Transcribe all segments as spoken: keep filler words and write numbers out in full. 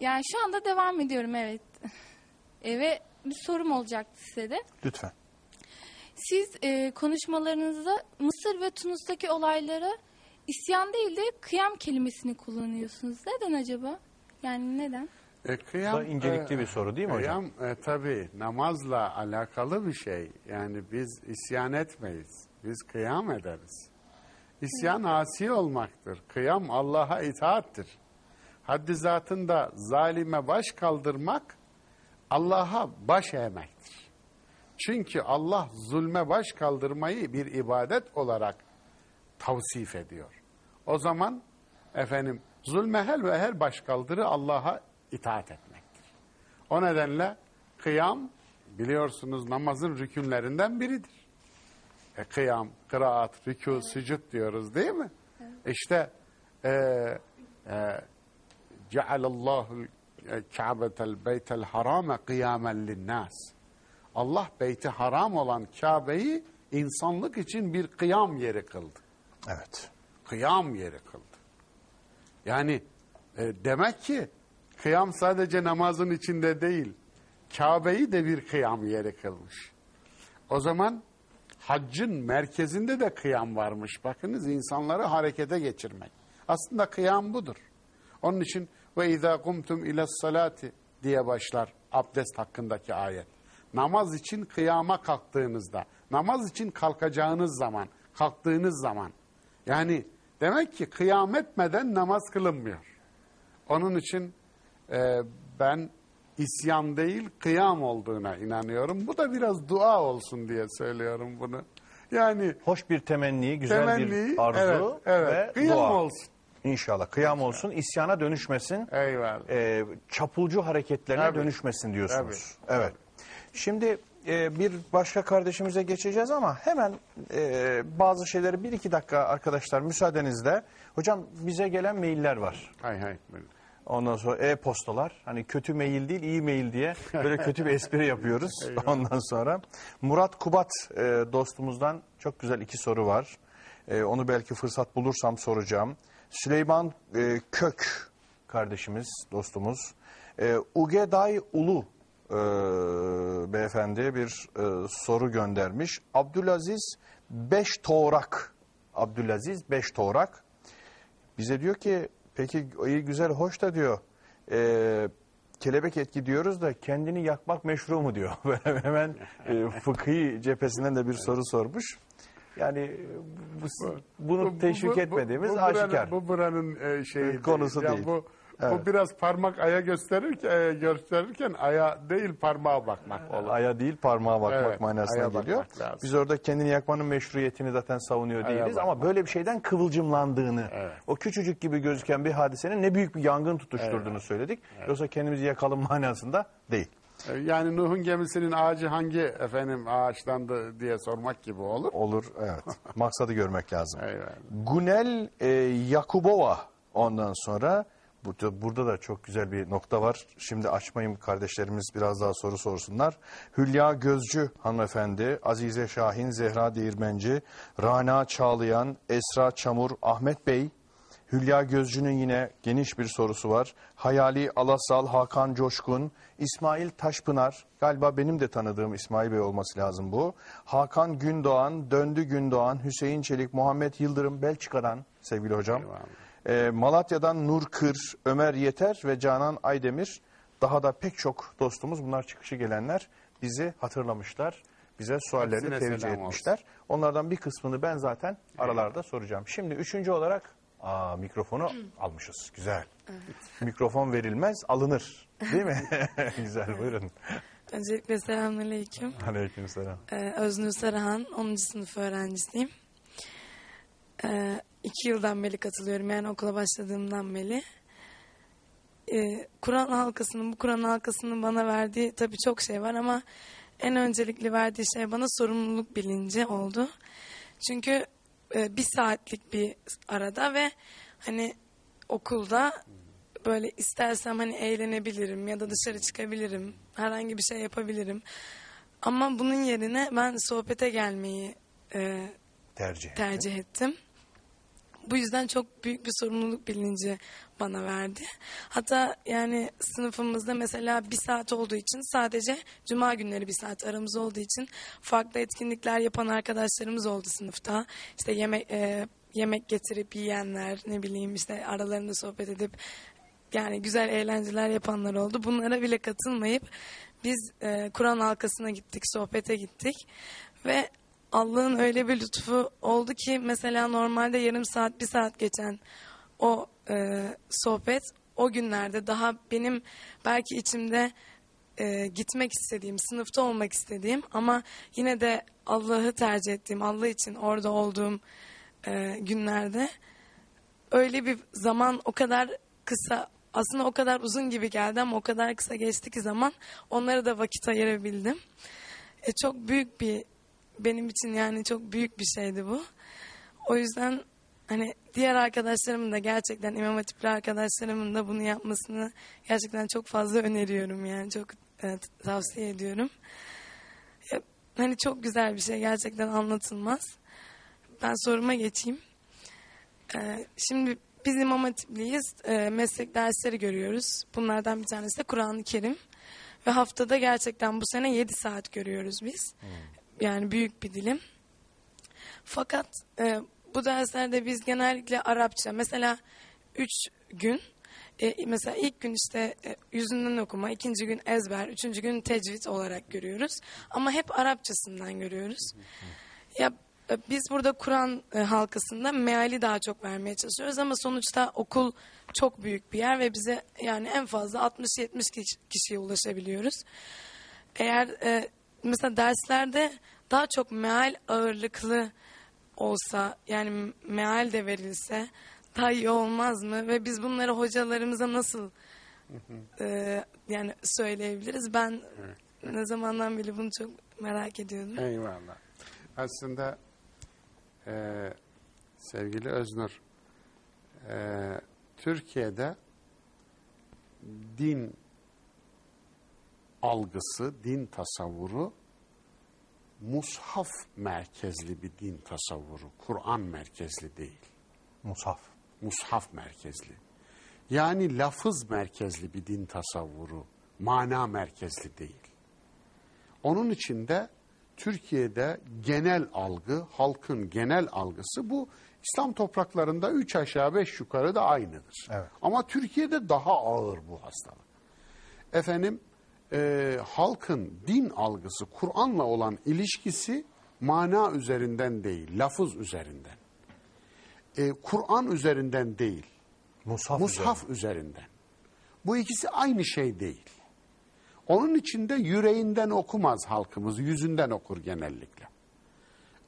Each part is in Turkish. Yani şu anda devam ediyorum, evet. E, ve bir sorum olacaktı size de. Lütfen. Siz e, konuşmalarınızda Mısır ve Tunus'taki olaylara isyan değil de kıyam kelimesini kullanıyorsunuz. Neden acaba? Yani neden? E, kıyam incelikli e, bir soru değil mi kıyam, hocam? Kıyam e, tabii namazla alakalı bir şey. Yani biz isyan etmeyiz. Biz kıyam ederiz. İsyan evet. asi olmaktır. Kıyam Allah'a itaattir. Haddi zatında zalime baş kaldırmak Allah'a baş eğmektir. Çünkü Allah zulme baş kaldırmayı bir ibadet olarak tavsif ediyor. O zaman efendim zulme her ve her baş kaldırı Allah'a itaat etmektir. O nedenle kıyam biliyorsunuz namazın rükünlerinden biridir. E, kıyam, kıraat, rükû, evet. sücud diyoruz değil mi? Evet. İşte eee e, Cealallahu Kâbetel Beytel Harame kıyamen linnâs. Allah beyti haram olan Kabe'yi insanlık için bir kıyam yeri kıldı. Evet. Kıyam yeri kıldı. Yani e, demek ki kıyam sadece namazın içinde değil, Kabe'yi de bir kıyam yeri kılmış. O zaman haccın merkezinde de kıyam varmış. Bakınız, insanları harekete geçirmek. Aslında kıyam budur. Onun için ve izâ kumtum iles salati diye başlar abdest hakkındaki ayet. Namaz için kıyama kalktığınızda, namaz için kalkacağınız zaman, kalktığınız zaman. Yani demek ki kıyam etmeden namaz kılınmıyor. Onun için e, ben isyan değil kıyam olduğuna inanıyorum. Bu da biraz dua olsun diye söylüyorum bunu. Yani hoş bir temenni, güzel temenni, bir arzu evet, evet, ve kıyam dua olsun. İnşallah kıyam olsun, isyana dönüşmesin, e, çapulcu hareketlerine Tabii. dönüşmesin diyorsunuz. Tabii. Evet. Şimdi e, bir başka kardeşimize geçeceğiz ama hemen e, bazı şeyleri bir iki dakika arkadaşlar müsaadenizle. Hocam bize gelen mailler var. Hay hay. Ondan sonra e-postalar, hani kötü mail değil iyi mail diye böyle kötü bir espri yapıyoruz. Ondan sonra Murat Kubat e, dostumuzdan çok güzel iki soru var. E, onu belki fırsat bulursam soracağım. Süleyman e, Kök kardeşimiz, dostumuz. E, Ugeday Ulu e, beyefendi bir e, soru göndermiş. Abdülaziz Beş Toğrak. Abdülaziz Beş Toğrak. Bize diyor ki peki iyi güzel hoş da diyor. E, kelebek etki diyoruz da kendini yakmak meşru mu diyor. Hemen e, fıkhi cephesinden de bir soru sormuş. Yani bu, bunu bu, teşvik bu, etmediğimiz bu, bu, bu aşikar. Buranın, bu buranın şeyi konusu değil. değil. Bu, evet. bu biraz parmak aya gösterirken, gösterirken aya değil parmağa bakmak. Evet. Aya değil parmağa bakmak evet, manasına geliyor. Bakmak biz orada kendini yakmanın meşruiyetini zaten savunuyor aya değiliz. Bakmak. Ama böyle bir şeyden kıvılcımlandığını, evet. o küçücük gibi gözüken bir hadisenin ne büyük bir yangın tutuşturduğunu evet. söyledik. Evet. Yoksa kendimizi yakalım manasında değil. Yani Nuh'un gemisinin ağacı hangi efendim ağaçtandı diye sormak gibi olur. Olur, evet. Maksadı görmek lazım. Eyvallah. Gunel e, Yakubova ondan sonra. Burada, burada da çok güzel bir nokta var. Şimdi açmayayım kardeşlerimiz biraz daha soru sorsunlar. Hülya Gözcü hanımefendi, Azize Şahin, Zehra Değirmenci, Rana Çağlayan, Esra Çamur, Ahmet Bey. Hülya Gözcü'nün yine geniş bir sorusu var. Hayali Alasal, Hakan Coşkun, İsmail Taşpınar, galiba benim de tanıdığım İsmail Bey olması lazım bu. Hakan Gündoğan, Döndü Gündoğan, Hüseyin Çelik, Muhammed Yıldırım, Belçika'dan sevgili hocam. Ee, Malatya'dan Nur Kır, Ömer Yeter ve Canan Aydemir. Daha da pek çok dostumuz, bunlar çıkışı gelenler bizi hatırlamışlar. Bize suallerini tercih etmişler. Olsun. Onlardan bir kısmını ben zaten aralarda evet. soracağım. Şimdi üçüncü olarak... Aa, mikrofonu almışız. Güzel. Evet. Mikrofon verilmez, alınır. Değil mi? Güzel, buyurun. Öncelikle selamünaleyküm. Aleykümselam. Ee, Öznur Sarıhan, onuncu sınıf öğrencisiyim. Ee, iki yıldan beri katılıyorum, yani okula başladığımdan beri. Ee, Kur'an halkasının, bu Kur'an halkasının bana verdiği tabii çok şey var ama en öncelikli verdiği şey bana sorumluluk bilinci oldu. Çünkü bir saatlik bir arada ve hani okulda böyle istersem hani eğlenebilirim ya da dışarı çıkabilirim, herhangi bir şey yapabilirim. Ama bunun yerine ben sohbete gelmeyi e, tercih, tercih ettim. Bu yüzden çok büyük bir sorumluluk bilinci bana verdi. Hatta yani sınıfımızda mesela bir saat olduğu için, sadece cuma günleri bir saat aramız olduğu için farklı etkinlikler yapan arkadaşlarımız oldu sınıfta. İşte yemek e, yemek getirip yiyenler, ne bileyim işte aralarında sohbet edip yani güzel eğlenceler yapanlar oldu. Bunlara bile katılmayıp biz e, Kur'an halkasına gittik, sohbete gittik ve Allah'ın öyle bir lütfu oldu ki mesela normalde yarım saat, bir saat geçen o e, sohbet o günlerde daha benim belki içimde e, gitmek istediğim, sınıfta olmak istediğim ama yine de Allah'ı tercih ettiğim, Allah için orada olduğum e, günlerde öyle bir zaman o kadar kısa, aslında o kadar uzun gibi geldi ama o kadar kısa geçti ki zaman, onlara da vakit ayırabildim. E, çok büyük bir Benim için yani çok büyük bir şeydi bu. O yüzden hani diğer arkadaşlarımın da, gerçekten İmam Hatipli arkadaşlarımın da bunu yapmasını gerçekten çok fazla öneriyorum yani. Çok evet, tavsiye ediyorum. Ya, hani çok güzel bir şey, gerçekten anlatılmaz. Ben soruma geçeyim. Ee, şimdi biz İmam Hatipliyiz. Ee, meslek dersleri görüyoruz. Bunlardan bir tanesi de Kur'an-ı Kerim. Ve haftada gerçekten bu sene yedi saat görüyoruz biz. Hmm. Yani büyük bir dilim. Fakat e, bu derslerde biz genellikle Arapça, mesela üç gün, e, mesela ilk gün işte e, yüzünden okuma, ikinci gün ezber, üçüncü gün tecvid olarak görüyoruz. Ama hep Arapçasından görüyoruz. Ya e, biz burada Kur'an e, halkasında meali daha çok vermeye çalışıyoruz ama sonuçta okul çok büyük bir yer ve bize yani en fazla altmış yetmiş kişiye ulaşabiliyoruz. Eğer e, mesela derslerde daha çok meal ağırlıklı olsa, yani meal de verilse daha iyi olmaz mı? Ve biz bunları hocalarımıza nasıl e, yani söyleyebiliriz? Ben ne zamandan beri bunu çok merak ediyordum. Eyvallah. Aslında e, sevgili Öznur, e, Türkiye'de din algısı, din tasavvuru mushaf merkezli bir din tasavvuru. Kur'an merkezli değil. Mushaf. Mushaf merkezli. Yani lafız merkezli bir din tasavvuru. Mana merkezli değil. Onun için de Türkiye'de genel algı, halkın genel algısı bu. İslam topraklarında üç aşağı beş yukarı da aynıdır. Evet. Ama Türkiye'de daha ağır bu hastalık. Efendim, Ee, halkın din algısı, Kur'an'la olan ilişkisi mana üzerinden değil, lafız üzerinden. Ee, Kur'an üzerinden değil, mushaf, mushaf üzerinden. üzerinden. Bu ikisi aynı şey değil. Onun için de yüreğinden okumaz halkımız, yüzünden okur genellikle.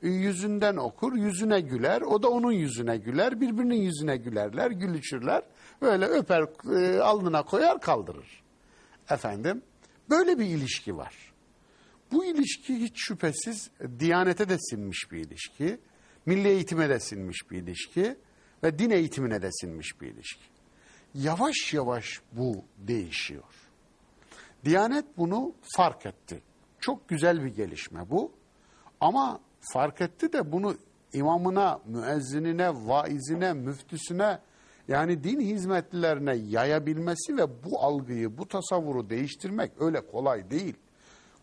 Ee, yüzünden okur, yüzüne güler, o da onun yüzüne güler, birbirinin yüzüne gülerler, gülüşürler, böyle öper, e, alnına koyar, kaldırır. Efendim, böyle bir ilişki var. Bu ilişki hiç şüphesiz Diyanete de sinmiş bir ilişki, milli eğitime de sinmiş bir ilişki ve din eğitimine de sinmiş bir ilişki. Yavaş yavaş bu değişiyor. Diyanet bunu fark etti. Çok güzel bir gelişme bu. Ama fark etti de bunu imamına, müezzinine, vaizine, müftüsüne, yani din hizmetlilerine yayabilmesi ve bu algıyı, bu tasavvuru değiştirmek öyle kolay değil.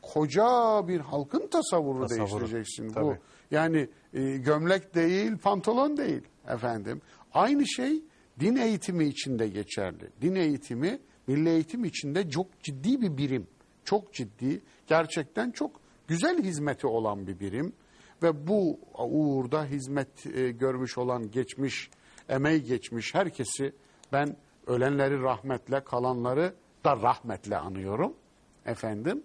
Koca bir halkın tasavvuru, tasavvuru. değiştireceksin. Tabii. Bu yani e, gömlek değil, pantolon değil efendim. Aynı şey din eğitimi için de geçerli. Din eğitimi, milli eğitim için de çok ciddi bir birim. Çok ciddi, gerçekten çok güzel hizmeti olan bir birim. Ve bu uğurda hizmet e, görmüş olan, geçmiş, emeği geçmiş herkesi ben ölenleri rahmetle, kalanları da rahmetle anıyorum efendim.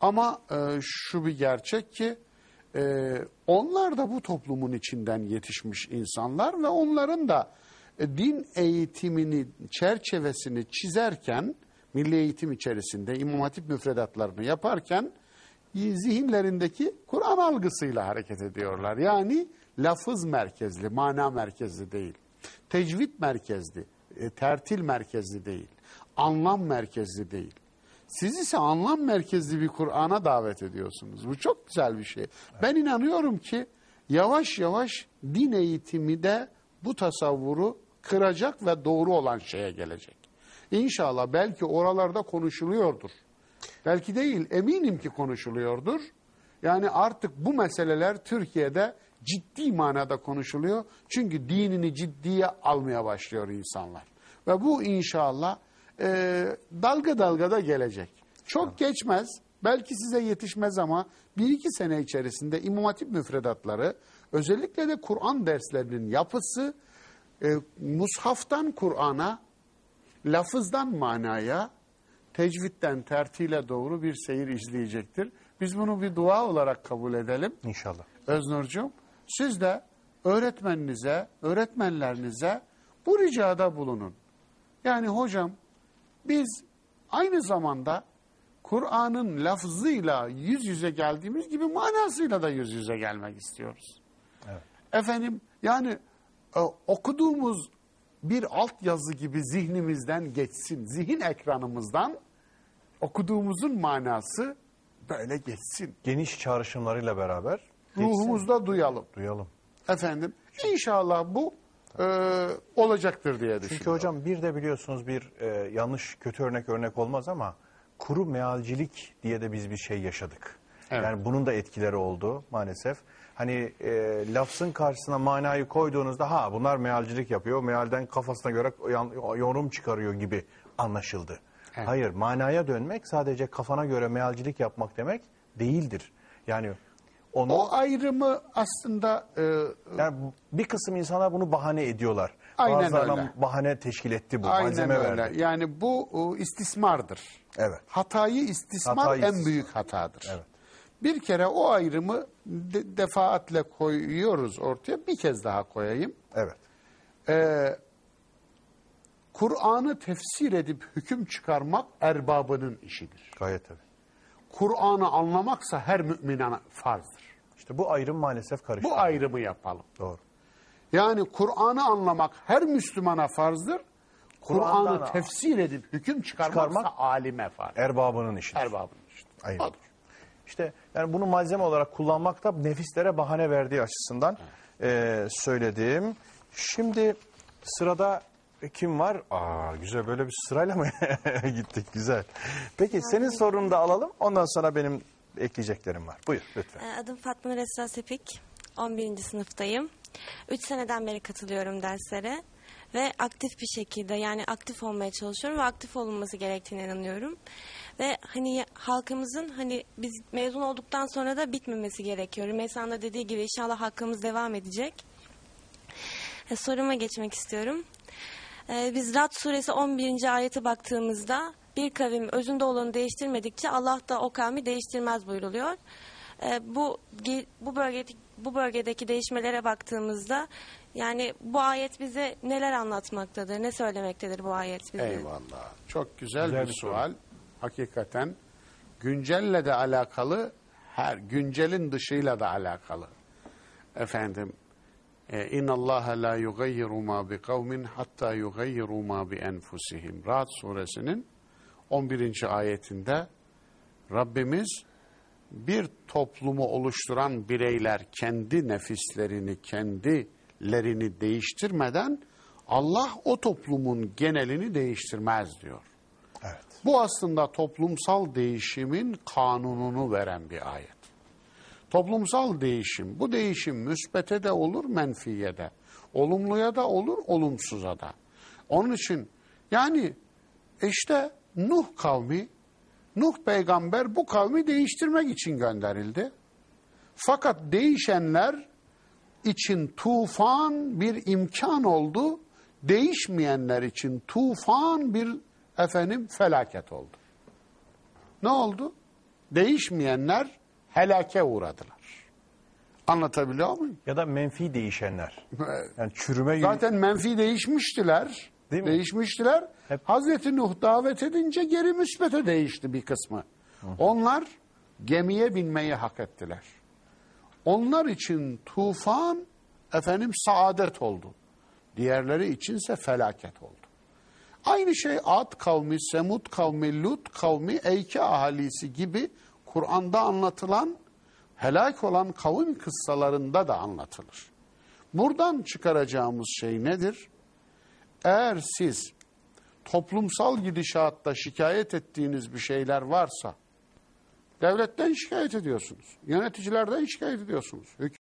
Ama e, şu bir gerçek ki e, onlar da bu toplumun içinden yetişmiş insanlar ve onların da e, din eğitimini, çerçevesini çizerken, milli eğitim içerisinde İmam Hatip müfredatlarını yaparken zihinlerindeki Kur'an algısıyla hareket ediyorlar. Yani lafız merkezli, mana merkezli değil. Tecvid merkezli, e, tertil merkezli değil, anlam merkezli değil. Siz ise anlam merkezli bir Kur'an'a davet ediyorsunuz. Bu çok güzel bir şey. Evet. Ben inanıyorum ki yavaş yavaş din eğitimi de bu tasavvuru kıracak ve doğru olan şeye gelecek. İnşallah belki oralarda konuşuluyordur. Belki değil, eminim ki konuşuluyordur. Yani artık bu meseleler Türkiye'de ciddi manada konuşuluyor. Çünkü dinini ciddiye almaya başlıyor insanlar. Ve bu inşallah e, dalga dalga da gelecek. Çok evet. geçmez, belki size yetişmez ama bir iki sene içerisinde İmam Hatip müfredatları, özellikle de Kur'an derslerinin yapısı, e, mushaftan Kur'an'a, lafızdan manaya, tecvitten tertile doğru bir seyir izleyecektir. Biz bunu bir dua olarak kabul edelim. İnşallah. Öznur'cum, siz de öğretmeninize, öğretmenlerinize bu ricada bulunun. Yani hocam, biz aynı zamanda Kur'an'ın lafzıyla yüz yüze geldiğimiz gibi manasıyla da yüz yüze gelmek istiyoruz. Evet. Efendim, yani e, okuduğumuz bir altyazı gibi zihnimizden geçsin, zihin ekranımızdan okuduğumuzun manası böyle geçsin. Geniş çağrışımlarıyla beraber geçsin. Ruhumuzda duyalım. Duyalım. Efendim, inşallah bu e, olacaktır diye düşünüyorum. Çünkü hocam bir de biliyorsunuz bir e, yanlış kötü örnek örnek olmaz ama kuru mealcilik diye de biz bir şey yaşadık. Evet. Yani bunun da etkileri oldu maalesef. Hani e, lafzın karşısına manayı koyduğunuzda ha bunlar mealcilik yapıyor, mealden kafasına göre yorum çıkarıyor gibi anlaşıldı. Evet. Hayır, manaya dönmek sadece kafana göre mealcilik yapmak demek değildir. Yani onu, o ayrımı aslında... E, yani bir kısım insanlar bunu bahane ediyorlar. Aynen Bazılarına öyle. bahane teşkil etti bu. Aynen malzeme öyle. Verdi. Yani bu istismardır. Evet. Hatayı istismar Hatayı en istismar. büyük hatadır. Evet. Bir kere o ayrımı de, defaatle koyuyoruz ortaya. Bir kez daha koyayım. Evet. Ee, Kur'an'ı tefsir edip hüküm çıkarmak erbabının işidir. Gayet tabii. Kur'an'ı anlamaksa her mümine farzdır. İşte bu ayrım maalesef karıştı. Bu ayrımı yapalım. Doğru. Yani Kur'an'ı anlamak her Müslümana farzdır. Kur'an'ı tefsir edip hüküm çıkarmaksa çıkarmak, alime farzdır. Erbabının işidir. Erbabının işidir. Aynen. Olur. İşte yani bunu malzeme olarak kullanmak da nefislere bahane verdiği açısından e, söyledim. Şimdi sırada kim var? Aa, güzel, böyle bir sırayla mı gittik? Güzel. Peki senin sorunu da alalım. Ondan sonra benim ekleyeceklerim var. Buyur lütfen. Adım Fatma Nesra Sepik. on birinci sınıftayım. üç seneden beri katılıyorum derslere. Ve aktif bir şekilde, yani aktif olmaya çalışıyorum ve aktif olunması gerektiğine inanıyorum. Ve hani halkımızın hani biz mezun olduktan sonra da bitmemesi gerekiyor. Rümeysa'nın da dediği gibi inşallah hakkımız devam edecek. E, soruma geçmek istiyorum. E, biz Rad suresi on birinci ayete baktığımızda bir kavim özünde olanı değiştirmedikçe Allah da o kavmi değiştirmez buyruluyor. E, bu bu bölgedeki, bu bölgedeki değişmelere baktığımızda yani bu ayet bize neler anlatmaktadır, ne söylemektedir bu ayet bize? Eyvallah. Çok güzel, güzel bir, bir sual. Soru. Hakikaten güncelle de alakalı, her güncelin dışıyla da alakalı. Efendim, اِنَّ اللّٰهَ لَا يُغَيِّرُ مَا بِقَوْمٍ حَتَّى يُغَيِّرُ مَا بِاَنْفُسِهِمْ. Ra'd suresinin on birinci ayetinde Rabbimiz bir toplumu oluşturan bireyler kendi nefislerini, kendilerini değiştirmeden Allah o toplumun genelini değiştirmez diyor. Evet. Bu aslında toplumsal değişimin kanununu veren bir ayet. Toplumsal değişim, bu değişim müsbete de olur, menfiye de. Olumluya da olur, olumsuza da. Onun için yani işte Nuh kavmi, Nuh peygamber bu kavmi değiştirmek için gönderildi. Fakat değişenler için tufan bir imkan oldu, değişmeyenler için tufan bir efendim felaket oldu. Ne oldu? Değişmeyenler helake uğradılar. Anlatabiliyor muyum? Ya da menfi değişenler. Yani çürüme Zaten menfi değişmiştiler. Değil mi? Değişmiştiler. Hep. Hazreti Nuh davet edince geri müsbete değişti bir kısmı. Hı. Onlar gemiye binmeyi hak ettiler. Onlar için tufan efendim saadet oldu. Diğerleri içinse felaket oldu. Aynı şey Ad kavmi, Semud kavmi, Lut kavmi, Eyke ahalisi gibi Kur'an'da anlatılan helak olan kavim kıssalarında da anlatılır. Buradan çıkaracağımız şey nedir? Eğer siz toplumsal gidişatta şikayet ettiğiniz bir şeyler varsa, devletten şikayet ediyorsunuz, yöneticilerden şikayet ediyorsunuz, hükümetten.